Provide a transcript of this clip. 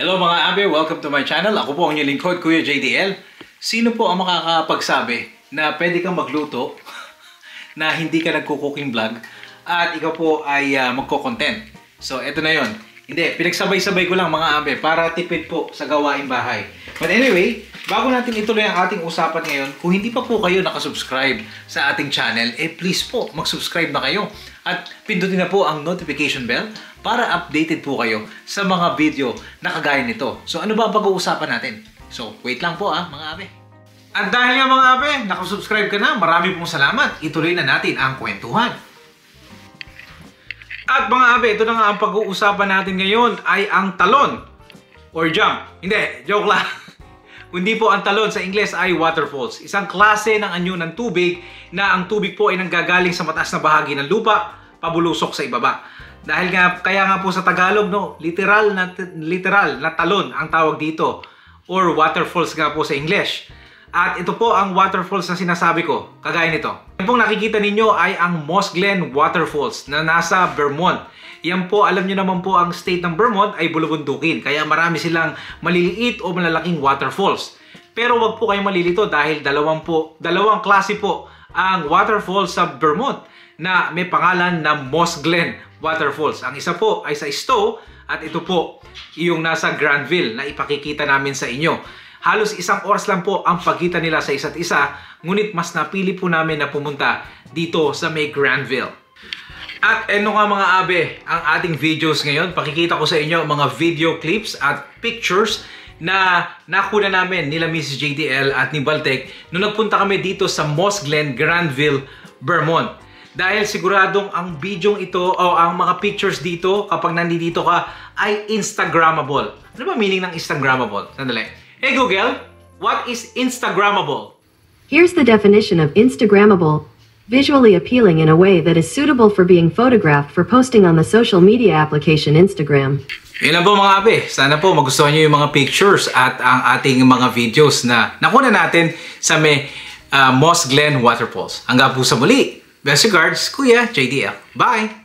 Hello mga abe, welcome to my channel. Ako po ang inyong lingkod, Kuya JDL. Sino po ang makakapagsabi na pwede kang magluto na hindi ka nagko-cooking vlog at ikaw po ay magko-content? So eto na yon. Hindi, pinagsabay-sabay ko lang mga abe para tipid po sa gawaing bahay. But anyway, bago natin ituloy ang ating usapan ngayon, kung hindi pa po kayo nakasubscribe sa ating channel, eh please po, mag-subscribe na kayo. At pindutin na po ang notification bell para updated po kayo sa mga video na kagaya nito. So ano ba ang pag-uusapan natin? So wait lang po mga abe. At dahil nga mga abe, nakasubscribe ka na, marami pong salamat. Ituloy na natin ang kwentuhan. At mga abe, ito na nga ang pag-uusapan natin ngayon ay ang talon or jump. Hindi, joke lang. Kundi po ang talon sa Ingles ay waterfalls. Isang klase ng anyo ng tubig na ang tubig po ay nanggagaling sa mataas na bahagi ng lupa, pabulusok sa ibaba. Dahil nga, kaya nga po sa Tagalog, no, literal na talon ang tawag dito or waterfalls nga po sa English. At ito po ang waterfalls na sinasabi ko, kagaya nito. Yan pong nakikita ninyo ay ang Moss Glen Waterfalls na nasa Vermont. Yan po, alam nyo naman po ang state ng Vermont ay bulubundukin. Kaya marami silang maliliit o malalaking waterfalls. Pero wag po kayong malilito dahil dalawang klase po ang waterfalls sa Vermont na may pangalan na Moss Glen Waterfalls. Ang isa po ay sa Stowe at ito po yung nasa Granville na ipakikita namin sa inyo. Halos isang oras lang po ang pagitan nila sa isa't isa, ngunit mas napili po namin na pumunta dito sa may Granville. At ano nga mga abe, ang ating videos ngayon, pakikita ko sa inyo mga video clips at pictures na nakuha namin nila Mrs. JTL at ni Baltek nung nagpunta kami dito sa Moss Glen, Granville, Vermont. Dahil siguradong ang video ito o ang mga pictures dito kapag nandito ka ay Instagrammable. Ano ba meaning ng Instagrammable? Sandali. Hey Google, what is Instagrammable? Here's the definition of Instagrammable. Visually appealing in a way that is suitable for being photographed for posting on the social media application Instagram. Yun lang po mga abe. Sana po magustuhan nyo yung mga pictures at ang ating mga videos na nakuna natin sa may Moss Glen Waterfalls. Hanggang po sa muli. Best regards, Kuya JDF. Bye!